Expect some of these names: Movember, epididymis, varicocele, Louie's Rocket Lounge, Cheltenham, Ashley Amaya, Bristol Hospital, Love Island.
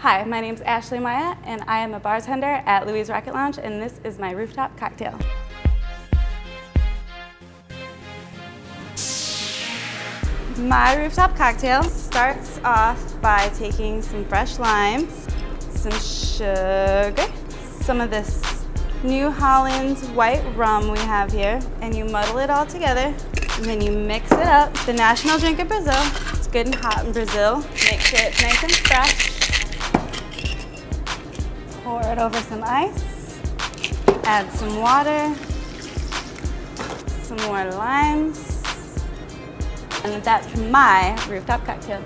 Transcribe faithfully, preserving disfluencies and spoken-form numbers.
Hi, my name's Ashley Amaya, and I am a bartender at Louie's Rocket Lounge, and this is my rooftop cocktail. My rooftop cocktail starts off by taking some fresh limes, some sugar, some of this New Holland white rum we have here, and you muddle it all together, and then you mix it up. The national drink of Brazil. It's good and hot in Brazil. Make sure it's nice and fresh. Pour it over some ice, add some water, some more limes, and that's my rooftop cocktail.